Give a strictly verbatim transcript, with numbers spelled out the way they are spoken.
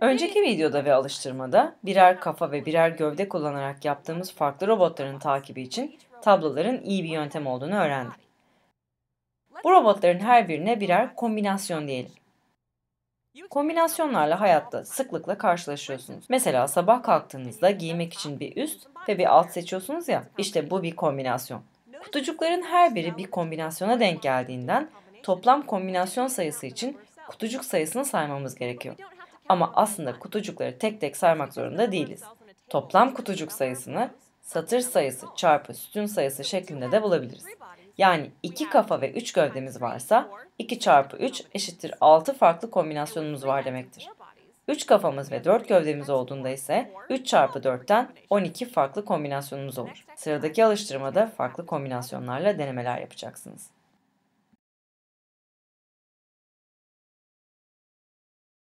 Önceki videoda ve alıştırmada birer kafa ve birer gövde kullanarak yaptığımız farklı robotların takibi için tabloların iyi bir yöntem olduğunu öğrendik. Bu robotların her birine birer kombinasyon diyelim. Kombinasyonlarla hayatta sıklıkla karşılaşıyorsunuz. Mesela sabah kalktığınızda giymek için bir üst ve bir alt seçiyorsunuz ya, işte bu bir kombinasyon. Kutucukların her biri bir kombinasyona denk geldiğinden toplam kombinasyon sayısı için kutucuk sayısını saymamız gerekiyor. Ama aslında kutucukları tek tek saymak zorunda değiliz. Toplam kutucuk sayısını satır sayısı çarpı sütun sayısı şeklinde de bulabiliriz. Yani iki kafa ve üç gövdemiz varsa iki çarpı üç eşittir altı farklı kombinasyonumuz var demektir. üç kafamız ve dört gövdemiz olduğunda ise üç çarpı dörtten on iki farklı kombinasyonumuz olur. Sıradaki alıştırmada farklı kombinasyonlarla denemeler yapacaksınız.